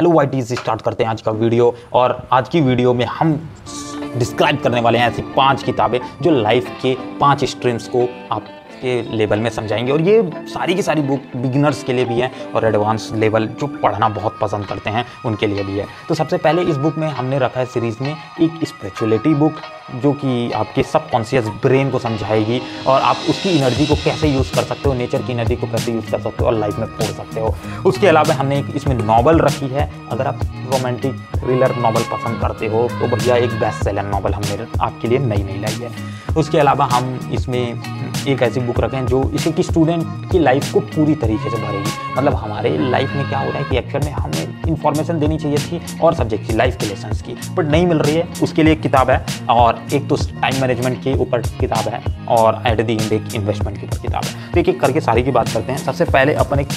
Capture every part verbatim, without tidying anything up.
Hello वाइटी से start करते हैं आज का वीडियो। और आज की वीडियो में हम डिस्क्राइब करने वाले हैं ऐसी पांच किताबें जो लाइफ के पांच स्ट्रीम्स को आपके लेवल में समझाएंगे। और ये सारी की सारी बुक बिगिनर्स के लिए भी है और एडवांस लेवल जो पढ़ना बहुत पसंद करते हैं उनके लिए भी है। तो सबसे पहले इस बुक में हमने रखा है सीरीज़ में एक स्पिरिचुअलिटी बुक जो कि आपके सबकॉन्शियस ब्रेन को समझाएगी और आप उसकी एनर्जी को कैसे यूज़ कर सकते हो, नेचर की एनर्जी को कैसे यूज़ कर सकते हो और लाइफ में फोड़ सकते हो। उसके अलावा हमने एक इसमें नॉवल रखी है, अगर आप रोमांटिक थ्रिलर नॉवल पसंद करते हो तो भैया एक बेस्ट सेलर नॉवल हमने आपके लिए नई नई लाई है। उसके अलावा हम इसमें एक ऐसी बुक रखें जो इसे कि स्टूडेंट की लाइफ को पूरी तरीके से भरेगी। मतलब हमारे लाइफ में क्या हो रहा है कि एक्चुअल में हमें इन्फॉर्मेशन देनी चाहिए थी और सब्जेक्ट की लाइफ के लेसन्स की, बट नहीं मिल रही है। उसके लिए एक किताब है और एक तो टाइम मैनेजमेंट के ऊपर किताब है और एट द एंड एक इन्वेस्टमेंट के ऊपर किताब है। तो एक एक करके सारी की बात करते हैं। सबसे पहले अपन एक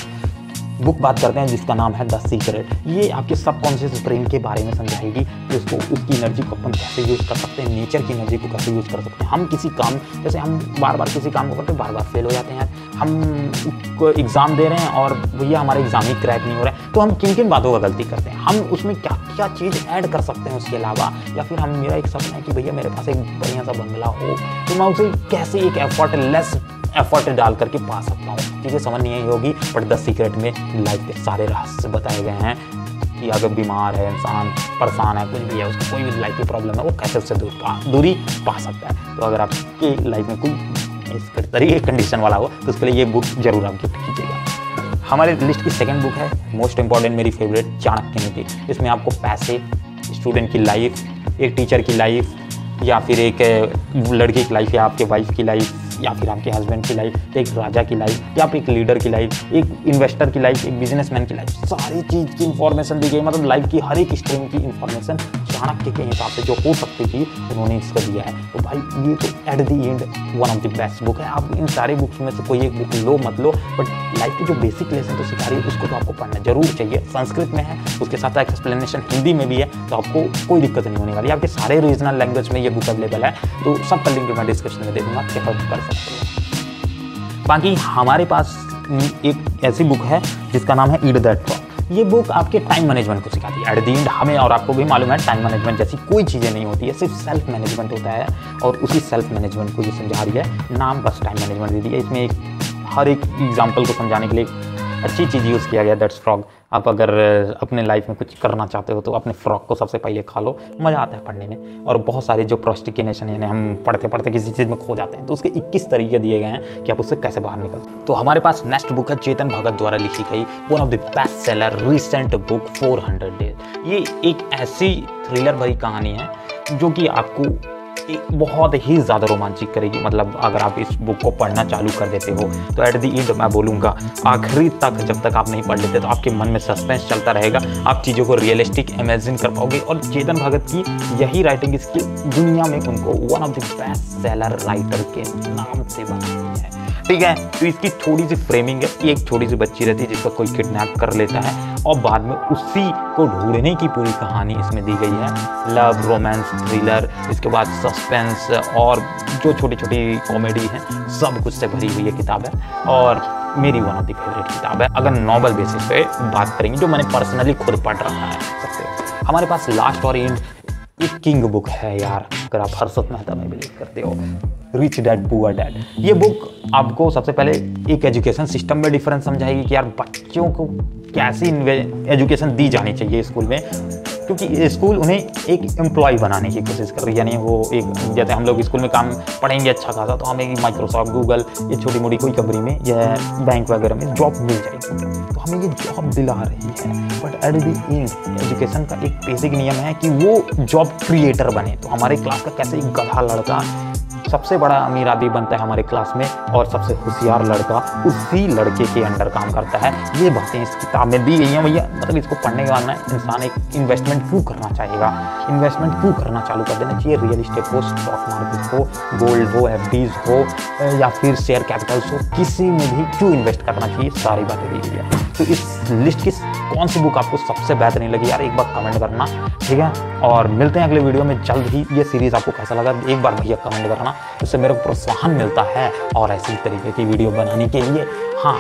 बुक बात करते हैं जिसका नाम है द सीक्रेट। ये आपके सबकॉन्शियस ब्रेन के बारे में समझाएगी कि उसको उसकी एनर्जी को अपन कैसे यूज़ कर सकते हैं, नेचर की एनर्जी को कैसे यूज़ कर सकते हैं। हम किसी काम, जैसे हम बार बार किसी काम को करते बार बार फेल हो जाते हैं, हम को एग्ज़ाम दे रहे हैं और भैया हमारे एग्ज़ाम ही क्रैक नहीं हो रहा है, तो हम किन किन बातों का गलती करते हैं, हम उसमें क्या क्या चीज़ ऐड कर सकते हैं। उसके अलावा या फिर हम मेरा एक सपना है कि भैया मेरे पास एक बढ़िया सा बंगला हो तो मैं उसे कैसे एक एफर्टलेस एफर्ट डाल करके पा सकता हूँ। चीज़ें समझ नहीं आई होगी बट द सीक्रेट में लाइफ के सारे रहस्य बताए गए हैं कि अगर बीमार है इंसान, परेशान है, कुछ भी है, उसको कोई भी लाइफ की प्रॉब्लम है वो कैसे उससे दूर पा दूरी पा सकता है। तो अगर आपकी लाइफ में कोई इस तरीके कंडीशन वाला हो तो उसके लिए ये बुक जरूर आप गिफ्ट कीजिएगा। हमारे लिस्ट की सेकेंड बुक है मोस्ट इंपॉर्टेंट, मेरी फेवरेट, चाणक्य नीति। इसमें आपको पैसे, स्टूडेंट की लाइफ, एक टीचर की लाइफ या फिर एक लड़की की लाइफ या आपके वाइफ की लाइफ या फिर आपके हस्बैंड की लाइफ, एक राजा की लाइफ या फिर एक लीडर की लाइफ, एक इन्वेस्टर की लाइफ, एक बिजनेसमैन की लाइफ, सारी चीज़ की इन्फॉर्मेशन दी गई। मतलब लाइफ की हर एक स्ट्रीम की इन्फॉर्मेशन चाणक्य के हिसाब से जो हो सकती थी उन्होंने इसको दिया है। तो भाई ये तो at the end one of the best book है। आप इन सारे बुक्स में से कोई एक बुक लो मत लो, बट लाइफ की जो बेसिक लेसन तो सिखा रही है उसको तो आपको पढ़ना जरूर चाहिए। संस्कृत में है, उसके साथ एक्सप्लेनेशन हिंदी में भी है, तो आपको कोई दिक्कत नहीं होने वाली। आपके सारे रीजनल लैंग्वेज में ये बुक अवेलेबल है, तो सब लिंक मैं डिस्क्रिप्शन में दे दूँगा, आप रेफर कर सकते हैं। बाकी हमारे पास एक ऐसी बुक है जिसका नाम है ईट दैट फ्रॉग। ये बुक आपके टाइम मैनेजमेंट को सिखाती है। एट द एंड हमें और आपको भी मालूम है टाइम मैनेजमेंट जैसी कोई चीज़ें नहीं होती है, सिर्फ सेल्फ मैनेजमेंट होता है और उसी सेल्फ मैनेजमेंट को ये समझा रही है। नाम बस टाइम मैनेजमेंट दे दिया, इसमें एक हर एक एग्जाम्पल को समझाने के लिए अच्छी चीज़ यूज़ किया गया। दैट्स फ्रॉग, आप अगर अपने लाइफ में कुछ करना चाहते हो तो अपने फ्रॉग को सबसे पहले खा लो, मज़ा आता है पढ़ने में। और बहुत सारे जो प्रोस्टिकिनेशन यानी हम पढ़ते पढ़ते किसी चीज़ में खो जाते हैं, तो उसके इक्कीस तरीके दिए गए हैं कि आप उससे कैसे बाहर निकल। तो हमारे पास नेक्स्ट बुक है चेतन भगत द्वारा लिखी गई one of the best seller recent book four hundred days. ये एक ऐसी थ्रिलर भरी कहानी है जो कि आपको बहुत ही ज़्यादा रोमांचिक करेगी। मतलब अगर आप इस बुक को पढ़ना चालू कर देते हो तो एट द एंड मैं बोलूँगा आखिरी तक जब तक आप नहीं पढ़ लेते तो आपके मन में सस्पेंस चलता रहेगा, आप चीज़ों को रियलिस्टिक इमेजिन कर पाओगे। और चेतन भगत की यही राइटिंग स्किल दुनिया में उनको one of the best seller writer के नाम से बनाई है। ठीक है, तो इसकी थोड़ी सी फ्रेमिंग है, एक छोटी सी बच्ची रहती है जिसको कोई किडनैप कर लेता है और बाद में उसी को ढूंढने की पूरी कहानी इसमें दी गई है। लव, रोमांस, थ्रिलर, इसके बाद सस्पेंस और जो छोटी छोटी कॉमेडी है, सब कुछ से भरी हुई ये किताब है और मेरी वन ऑफ द फेवरेट किताब है। अगर नॉवल बेसिस पे बात करेंगे जो मैंने पर्सनली खुद पढ़ रखा है सबसे। हमारे पास लास्ट और एंड एक किंग बुक है यार, अगर आप हर्षद मेहता में बिलीव करते हो, रिच डैड पुअर डैड। ये बुक आपको सबसे पहले एक एजुकेशन सिस्टम में डिफरेंस समझाएगी कि यार बच्चों को कैसी एजुकेशन दी जानी चाहिए स्कूल में, क्योंकि स्कूल उन्हें एक एम्प्लॉय बनाने की कोशिश कर रही है। यानी वो एक, जैसे हम लोग स्कूल में काम पढ़ेंगे अच्छा खासा तो हमें माइक्रोसॉफ्ट, गूगल, ये छोटी मोटी कोई कंपनी में या बैंक वगैरह में जॉब मिल जाएगी, तो हमें ये जॉब दिला रही है। But at the end education का एक बेसिक नियम है कि वो जॉब क्रिएटर बने। तो हमारे क्लास का कैसे एक गधा लड़का सबसे बड़ा अमीर आदमी बनता है हमारे क्लास में और सबसे होशियार लड़का उसी लड़के के अंडर काम करता है, ये बातें इस किताब में दी गई हैं भैया। मतलब इसको पढ़ने के बाद में इंसान एक इन्वेस्टमेंट क्यों करना चाहेगा, इन्वेस्टमेंट क्यों करना चालू कर देना चाहिए। रियल इस्टेट हो, स्टॉक मार्केट हो, गोल्ड हो, एफ डीज हो या फिर शेयर कैपिटल्स हो, किसी में भी क्यों इन्वेस्ट करना चाहिए, सारी बातें दी गई है। तो इस लिस्ट की कौन सी बुक आपको सबसे बेहतरीन लगी यार, एक बार कमेंट करना। ठीक है, और मिलते हैं अगले वीडियो में जल्द ही। ये सीरीज़ आपको कैसा लगा एक बार भैया कमेंट करना, उससे मेरे को प्रोत्साहन मिलता है और ऐसी तरीके की वीडियो बनाने के लिए। हाँ,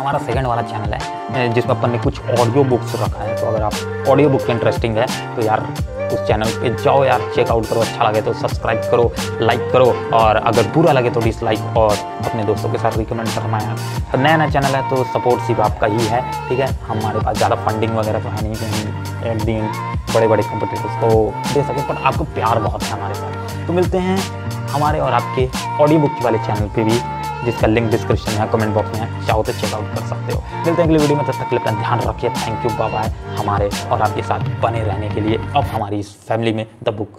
हमारा सेकंड वाला चैनल है जिसमें अपन ने कुछ ऑडियो बुक्स रखा है, तो अगर आप ऑडियो बुक इंटरेस्टिंग है तो यार उस चैनल पे जाओ यार, चेकआउट करो। अच्छा लगे तो सब्सक्राइब करो, लाइक करो, और अगर बुरा लगे तो डिसलाइक और अपने दोस्तों के साथ रिकमेंड करना यार। तो नया नया चैनल है तो सपोर्ट सिर्फ आपका ही है, ठीक है। हमारे पास ज़्यादा फंडिंग वगैरह तो है नहीं कहीं एट दिन बड़े बड़े कॉम्पिटिटर्स को दे सके, पर आपको प्यार बहुत है हमारे साथ। तो मिलते हैं हमारे और आपके ऑडियो बुक वाले चैनल पर भी, जिसका लिंक डिस्क्रिप्शन में, कमेंट बॉक्स में है, चाहो तो चेकआउट कर सकते हो। मिलते हैं अगली वीडियो में, तब तक के लिए अपना ध्यान रखिए। Thank you, bye bye. हमारे और आपके साथ बने रहने के लिए अब हमारी इस फैमिली में द बुक